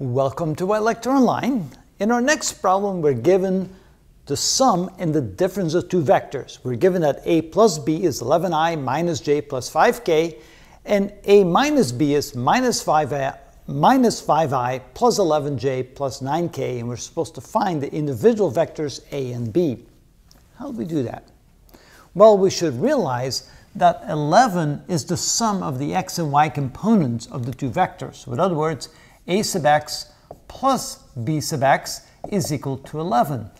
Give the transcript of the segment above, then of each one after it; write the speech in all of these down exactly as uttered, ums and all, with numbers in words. Welcome to Y Lecture Online. In our next problem, we're given the sum and the difference of two vectors. We're given that a plus b is eleven i minus j plus five k, and a minus b is minus five i, minus five i plus eleven j plus nine k, and we're supposed to find the individual vectors a and b. How do we do that? Well, we should realize that eleven is the sum of the x and y components of the two vectors. So in other words, a sub x plus b sub x is equal to eleven.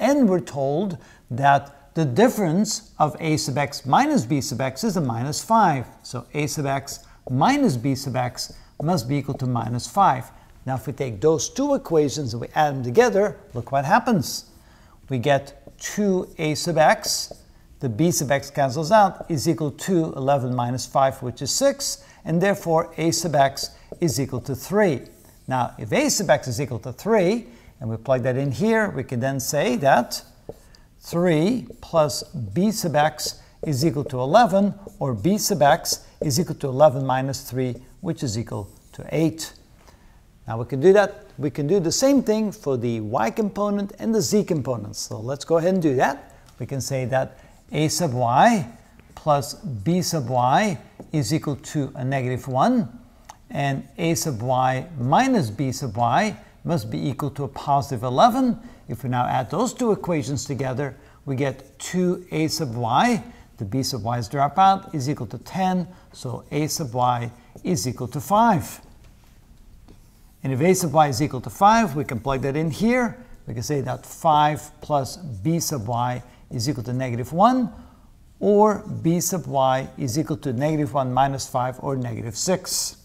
And we're told that the difference of a sub x minus b sub x is a minus five. So a sub x minus b sub x must be equal to minus five. Now if we take those two equations and we add them together, look what happens. We get two a sub x, the b sub x cancels out, is equal to eleven minus five, which is six, and therefore a sub x is equal to three. Now, if a sub x is equal to three, and we plug that in here, we can then say that three plus b sub x is equal to eleven, or b sub x is equal to eleven minus three, which is equal to eight. Now, we can do that. We can do the same thing for the y component and the z components. So let's go ahead and do that. We can say that a sub y plus b sub y is equal to a negative one, and a sub y minus b sub y must be equal to a positive eleven. If we now add those two equations together, we get two a sub y, the b sub y's drop out, is equal to ten, so a sub y is equal to five. And if a sub y is equal to five, we can plug that in here. We can say that five plus b sub y is equal to negative one, or b sub y is equal to negative one minus five, or negative six.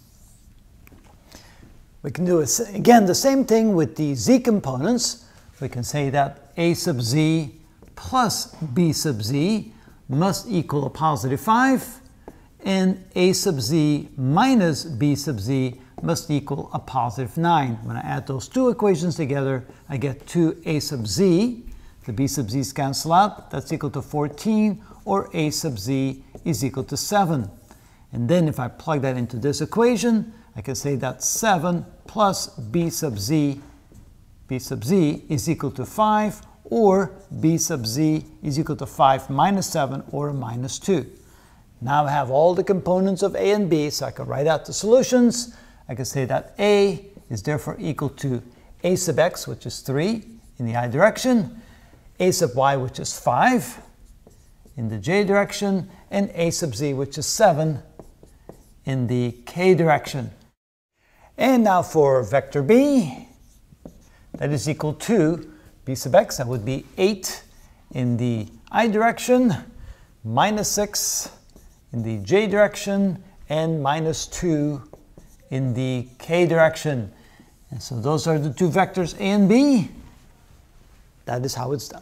We can do, again, the same thing with the z components. We can say that a sub z plus b sub z must equal a positive five, and a sub z minus b sub z must equal a positive nine. When I add those two equations together, I get two a sub z, the b sub z's cancel out, that's equal to fourteen, or a sub z is equal to seven. And then if I plug that into this equation, I can say that seven plus b sub z, b sub z is equal to five, or b sub z is equal to five minus seven, or minus two. Now I have all the components of a and b, so I can write out the solutions. I can say that a is therefore equal to a sub x, which is three in the I direction, a sub y, which is five in the j direction, and a sub z, which is seven in the k direction. And now for vector b, that is equal to b sub x, that would be eight in the I direction, minus six in the j direction, and minus two in the k direction. And so those are the two vectors a and b. That is how it's done.